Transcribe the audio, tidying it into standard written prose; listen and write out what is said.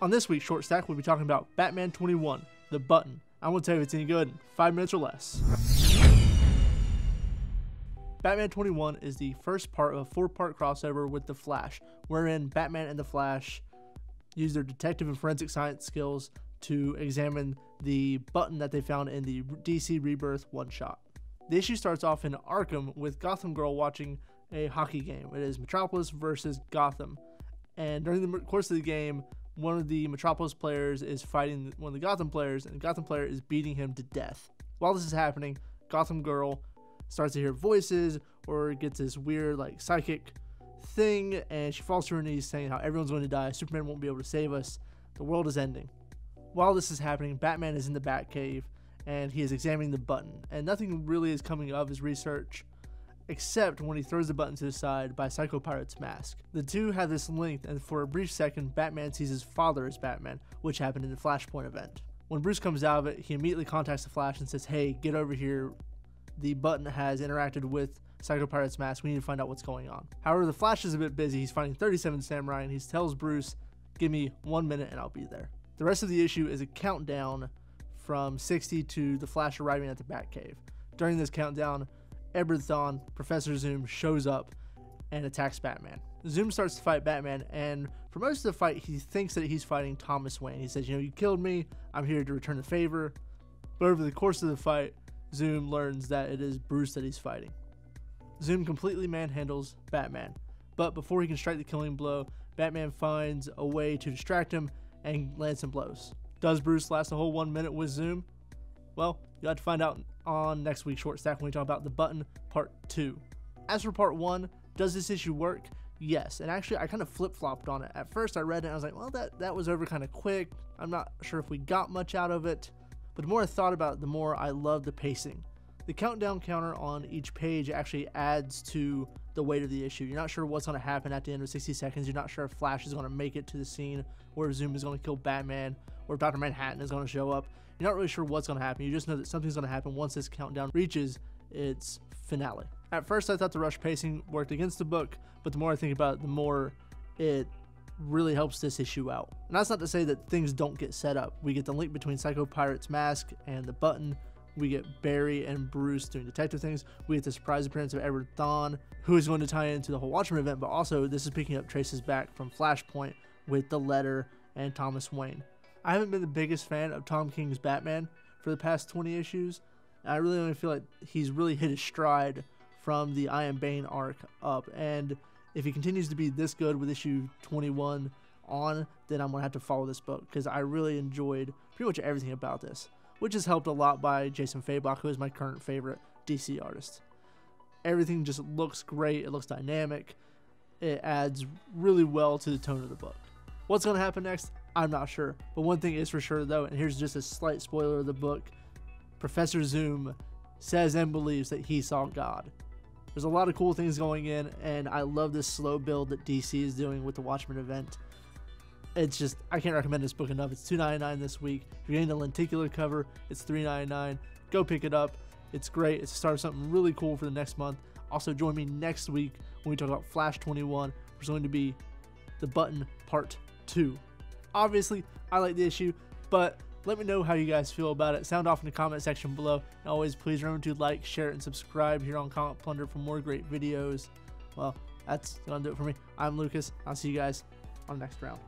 On this week's Short Stack, we'll be talking about Batman 21, The Button. I'm going to tell you if it's any good in 5 minutes or less. Batman 21 is the first part of a 4-part crossover with The Flash, wherein Batman and The Flash use their detective and forensic science skills to examine the button that they found in the DC Rebirth one-shot. The issue starts off in Arkham with Gotham Girl watching a hockey game. It is Metropolis versus Gotham. And during the course of the game, one of the Metropolis players is fighting one of the Gotham players, and the Gotham player is beating him to death. While this is happening, Gotham Girl starts to hear voices or gets this weird like psychic thing, and she falls to her knees saying how everyone's going to die, Superman won't be able to save us, the world is ending. While this is happening, Batman is in the Batcave and he is examining the button, and nothing really is coming of his research except when he throws the button to the side by Psycho Pirate's mask. The two have this link, and for a brief second Batman sees his father as Batman, which happened in the Flashpoint event. When Bruce comes out of it, he immediately contacts the Flash and says, hey, get over here, the button has interacted with Psycho Pirate's mask, we need to find out what's going on. However, the Flash is a bit busy, he's finding 37 Samurai, and he tells Bruce, give me 1 minute and I'll be there. The rest of the issue is a countdown from 60 to the Flash arriving at the Batcave. During this countdown, Edward Thawne, Professor Zoom, shows up and attacks Batman. Zoom starts to fight Batman, and for most of the fight, he thinks that he's fighting Thomas Wayne. He says, you know, you killed me, I'm here to return the favor. But over the course of the fight, Zoom learns that it is Bruce that he's fighting. Zoom completely manhandles Batman, but before he can strike the killing blow, Batman finds a way to distract him and lands some blows. Does Bruce last a whole 1 minute with Zoom? Well, you'll have to find out on next week's Short Stack when we talk about The Button Part 2. As for Part 1, does this issue work? Yes, and actually I kind of flip-flopped on it. At first I read it and I was like, well, that was over kind of quick. I'm not sure if we got much out of it. But the more I thought about it, the more I loved the pacing. The countdown counter on each page actually adds to the weight of the issue. You're not sure what's going to happen at the end of 60 seconds. You're not sure if Flash is going to make it to the scene, or if Zoom is going to kill Batman, or if Dr. Manhattan is going to show up. You're not really sure what's going to happen. You just know that something's going to happen once this countdown reaches its finale. At first, I thought the rush pacing worked against the book, but the more I think about it, the more it really helps this issue out. And that's not to say that things don't get set up. We get the link between Psycho Pirate's mask and the button. We get Barry and Bruce doing detective things. We get the surprise appearance of Edward Thawne, who is going to tie into the whole Watchmen event, but also this is picking up traces back from Flashpoint with the letter and Thomas Wayne. I haven't been the biggest fan of Tom King's Batman for the past 20 issues. I really only feel like he's really hit his stride from the I Am Bane arc up, and if he continues to be this good with issue 21 on, then I'm going to have to follow this book because I really enjoyed pretty much everything about this, which is helped a lot by Jason Fabok, who is my current favorite DC artist. Everything just looks great. It looks dynamic. It adds really well to the tone of the book. What's going to happen next? I'm not sure. But one thing is for sure, though, and here's just a slight spoiler of the book. Professor Zoom says and believes that he saw God. There's a lot of cool things going in, and I love this slow build that DC is doing with the Watchmen event. It's just, I can't recommend this book enough. It's $2.99 this week. If you're getting the lenticular cover, it's $3.99. Go pick it up. It's great. It's the start of something really cool for the next month. Also, join me next week when we talk about Flash 21, which is going to be The Button Part 2. Obviously, I like the issue, but let me know how you guys feel about it. Sound off in the comment section below. And always, please remember to like, share, and subscribe here on Comic Plunder for more great videos. Well, that's going to do it for me. I'm Lucas. I'll see you guys on the next round.